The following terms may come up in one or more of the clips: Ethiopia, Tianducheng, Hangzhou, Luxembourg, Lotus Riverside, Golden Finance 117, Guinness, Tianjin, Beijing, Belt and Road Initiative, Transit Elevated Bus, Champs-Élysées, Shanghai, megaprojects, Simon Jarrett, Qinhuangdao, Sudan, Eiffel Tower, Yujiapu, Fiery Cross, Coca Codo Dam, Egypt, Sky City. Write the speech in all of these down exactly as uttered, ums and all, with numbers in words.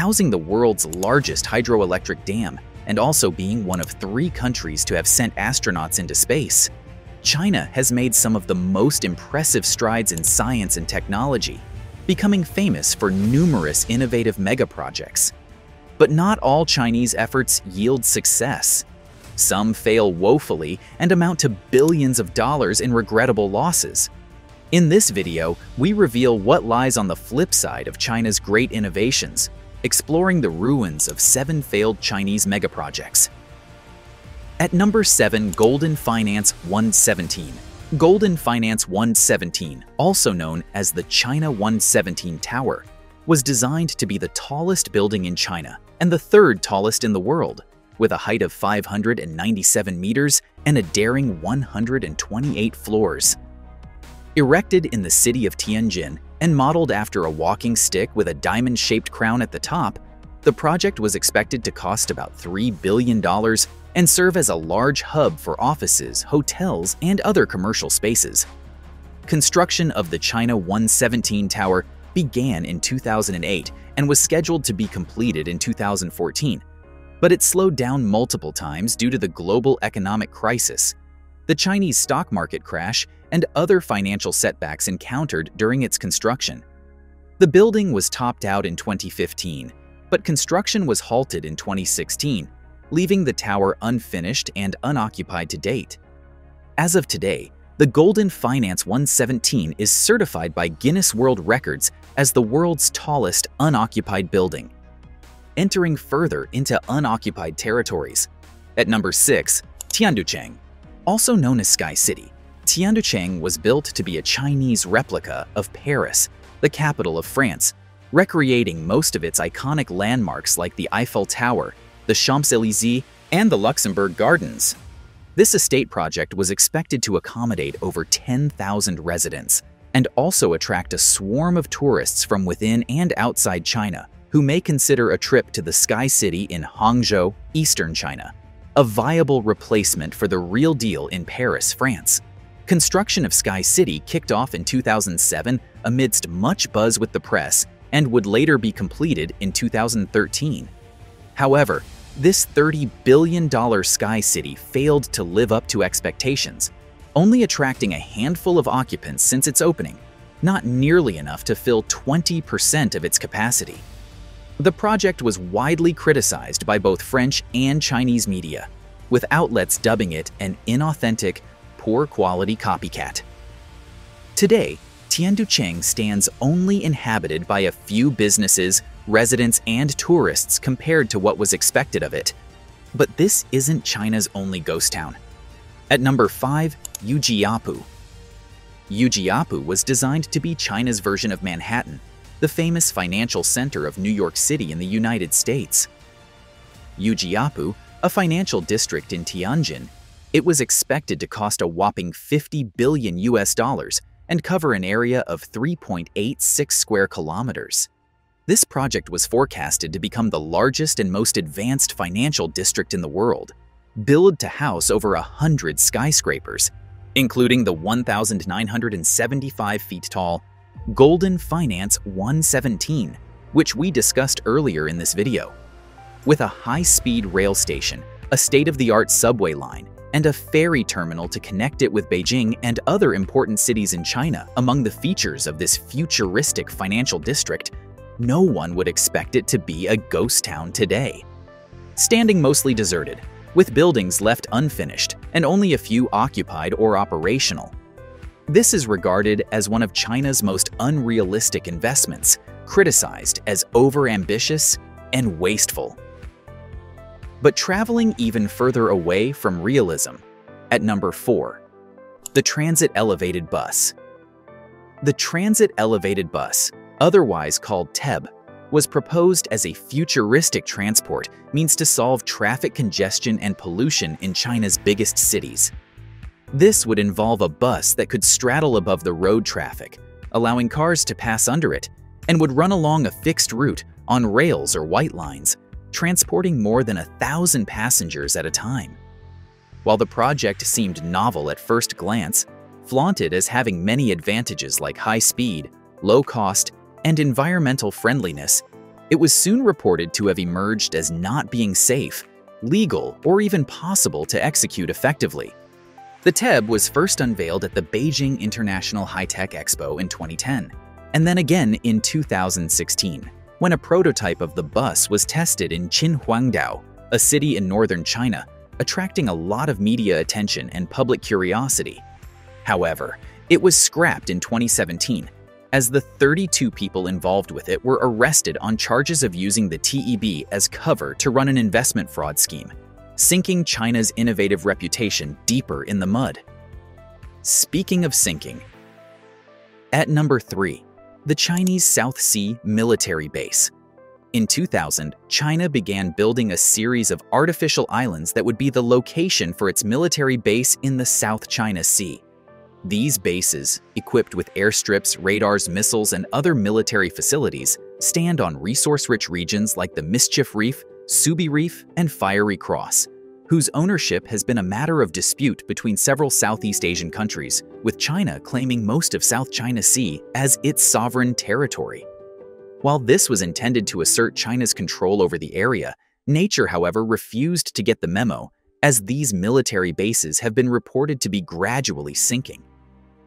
housing the world's largest hydroelectric dam and also being one of three countries to have sent astronauts into space. China has made some of the most impressive strides in science and technology, becoming famous for numerous innovative megaprojects. But not all Chinese efforts yield success. Some fail woefully and amount to billions of dollars in regrettable losses. In this video, we reveal what lies on the flip side of China's great innovations, exploring the ruins of seven failed Chinese megaprojects. At number seven, Golden Finance one seventeen. Golden Finance one seventeen, also known as the China one seventeen Tower, was designed to be the tallest building in China and the third tallest in the world, with a height of five hundred ninety-seven meters and a daring one hundred twenty-eight floors. Erected in the city of Tianjin and modeled after a walking stick with a diamond-shaped crown at the top, the project was expected to cost about three billion dollars and serve as a large hub for offices, hotels, and other commercial spaces. Construction of the China one seventeen Tower began in two thousand eight and was scheduled to be completed in two thousand fourteen, but it slowed down multiple times due to the global economic crisis, the Chinese stock market crash, and other financial setbacks encountered during its construction. The building was topped out in twenty fifteen, but construction was halted in twenty sixteen, leaving the tower unfinished and unoccupied to date. As of today, the Golden Finance one seventeen is certified by Guinness World Records as the world's tallest unoccupied building. Entering further into unoccupied territories. At number six, Tianducheng, also known as Sky City. Tianducheng was built to be a Chinese replica of Paris, the capital of France, recreating most of its iconic landmarks like the Eiffel Tower, the Champs-Élysées, and the Luxembourg Gardens. This estate project was expected to accommodate over ten thousand residents and also attract a swarm of tourists from within and outside China who may consider a trip to the Sky City in Hangzhou, eastern China, a viable replacement for the real deal in Paris, France. Construction of Sky City kicked off in two thousand seven amidst much buzz with the press and would later be completed in two thousand thirteen. However, this thirty billion dollar Sky City failed to live up to expectations, only attracting a handful of occupants since its opening, not nearly enough to fill twenty percent of its capacity. The project was widely criticized by both French and Chinese media, with outlets dubbing it an inauthentic, poor quality copycat. Today, Tianducheng stands only inhabited by a few businesses, residents, and tourists compared to what was expected of it. But this isn't China's only ghost town. At number five, Yujiapu. Yujiapu was designed to be China's version of Manhattan, the famous financial center of New York City in the United States. Yujiapu, a financial district in Tianjin, it was expected to cost a whopping fifty billion U S dollars and cover an area of three point eight six square kilometers. This project was forecasted to become the largest and most advanced financial district in the world, billed to house over one hundred skyscrapers, including the one thousand nine hundred seventy-five feet tall Golden Finance one seventeen, which we discussed earlier in this video. With a high-speed rail station, a state-of-the-art subway line, and a ferry terminal to connect it with Beijing and other important cities in China among the features of this futuristic financial district, no one would expect it to be a ghost town today. Standing mostly deserted, with buildings left unfinished and only a few occupied or operational. This is regarded as one of China's most unrealistic investments, criticized as overambitious and wasteful. But traveling even further away from realism, at number four, the Transit Elevated Bus. The Transit Elevated Bus, otherwise called TEB, was proposed as a futuristic transport means to solve traffic congestion and pollution in China's biggest cities. This would involve a bus that could straddle above the road traffic, allowing cars to pass under it, and would run along a fixed route on rails or white lines, transporting more than a thousand passengers at a time. While the project seemed novel at first glance, flaunted as having many advantages like high speed, low cost, and environmental friendliness, It was soon reported to have emerged as not being safe, legal, or even possible to execute effectively. The T E B was first unveiled at the Beijing International High-Tech Expo in twenty ten, and then again in two thousand sixteen, when a prototype of the bus was tested in Qinhuangdao, a city in northern China, attracting a lot of media attention and public curiosity. However, it was scrapped in twenty seventeen, as the thirty-two people involved with it were arrested on charges of using the T E B as cover to run an investment fraud scheme, sinking China's innovative reputation deeper in the mud. Speaking of sinking, at number three, the Chinese South Sea military base. In two thousand, China began building a series of artificial islands that would be the location for its military base in the South China Sea. These bases, equipped with airstrips, radars, missiles, and other military facilities, stand on resource-rich regions like the Mischief Reef, Subi Reef, and Fiery Cross, whose ownership has been a matter of dispute between several Southeast Asian countries, with China claiming most of South China Sea as its sovereign territory. While this was intended to assert China's control over the area, nature, however, refused to get the memo, as these military bases have been reported to be gradually sinking.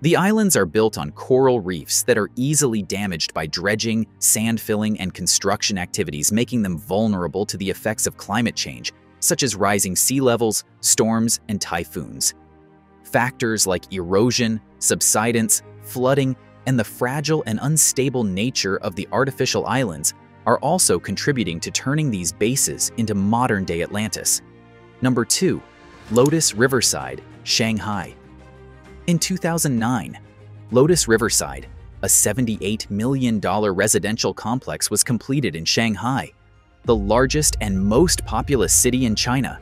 The islands are built on coral reefs that are easily damaged by dredging, sand filling, and construction activities, making them vulnerable to the effects of climate change, such as rising sea levels, storms, and typhoons. Factors like erosion, subsidence, flooding, and the fragile and unstable nature of the artificial islands are also contributing to turning these bases into modern-day Atlantis. Number two, Lotus Riverside, Shanghai. In two thousand nine, Lotus Riverside, a seventy-eight million dollar residential complex, was completed in Shanghai, the largest and most populous city in China.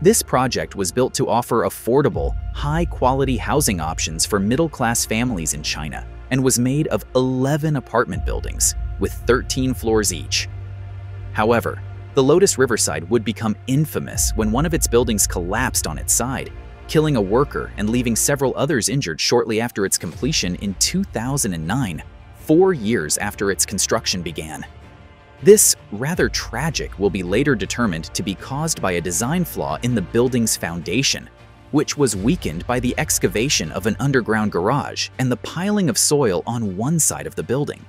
This project was built to offer affordable, high-quality housing options for middle-class families in China and was made of eleven apartment buildings with thirteen floors each. However, the Lotus Riverside would become infamous when one of its buildings collapsed on its side, killing a worker and leaving several others injured shortly after its completion in two thousand nine, four years after its construction began. This rather tragic will be later determined to be caused by a design flaw in the building's foundation, which was weakened by the excavation of an underground garage and the piling of soil on one side of the building.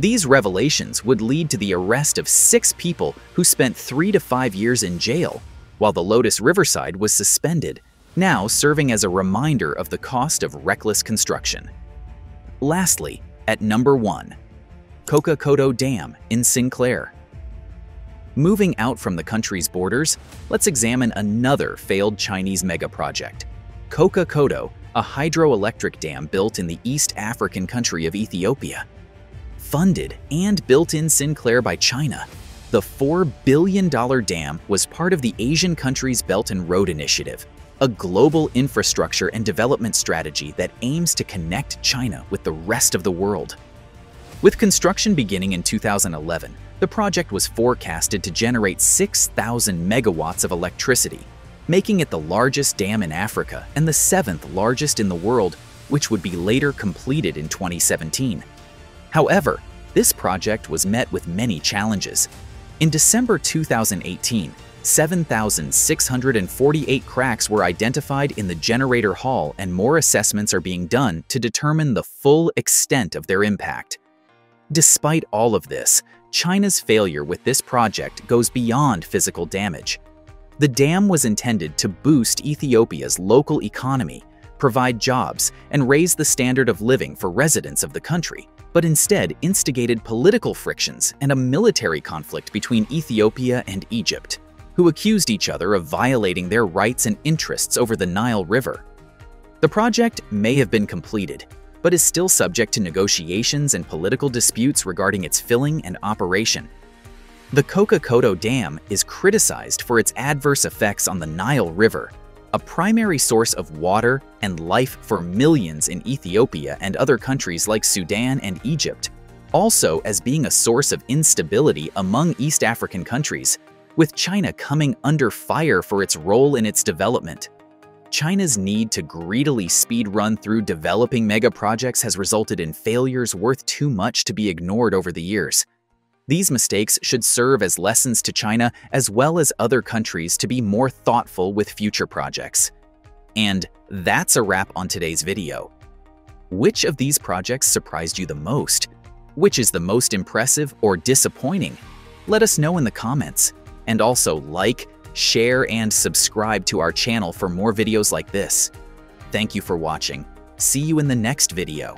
These revelations would lead to the arrest of six people who spent three to five years in jail, while the Lotus Riverside was suspended, now serving as a reminder of the cost of reckless construction. Lastly, at number one, Coca Codo Dam in Sinclair. Moving out from the country's borders, let's examine another failed Chinese megaproject. Coca Codo, a hydroelectric dam built in the East African country of Ethiopia. Funded and built in Sinclair by China, the four billion dollar dam was part of the Asian country's Belt and Road Initiative, a global infrastructure and development strategy that aims to connect China with the rest of the world. With construction beginning in two thousand eleven, the project was forecasted to generate six thousand megawatts of electricity, making it the largest dam in Africa and the seventh largest in the world, which would be later completed in twenty seventeen. However, this project was met with many challenges. In December two thousand eighteen, seven thousand six hundred forty-eight cracks were identified in the generator hull, and more assessments are being done to determine the full extent of their impact. Despite all of this, China's failure with this project goes beyond physical damage. The dam was intended to boost Ethiopia's local economy, provide jobs, and raise the standard of living for residents of the country, but instead instigated political frictions and a military conflict between Ethiopia and Egypt, who accused each other of violating their rights and interests over the Nile River. The project may have been completed, but is still subject to negotiations and political disputes regarding its filling and operation. The Coca Codo Dam is criticized for its adverse effects on the Nile River, a primary source of water and life for millions in Ethiopia and other countries like Sudan and Egypt, also as being a source of instability among East African countries, with China coming under fire for its role in its development. China's need to greedily speedrun through developing megaprojects has resulted in failures worth too much to be ignored over the years. These mistakes should serve as lessons to China as well as other countries to be more thoughtful with future projects. And that's a wrap on today's video. Which of these projects surprised you the most? Which is the most impressive or disappointing? Let us know in the comments. And also like, share, and subscribe to our channel for more videos like this. Thank you for watching. See you in the next video.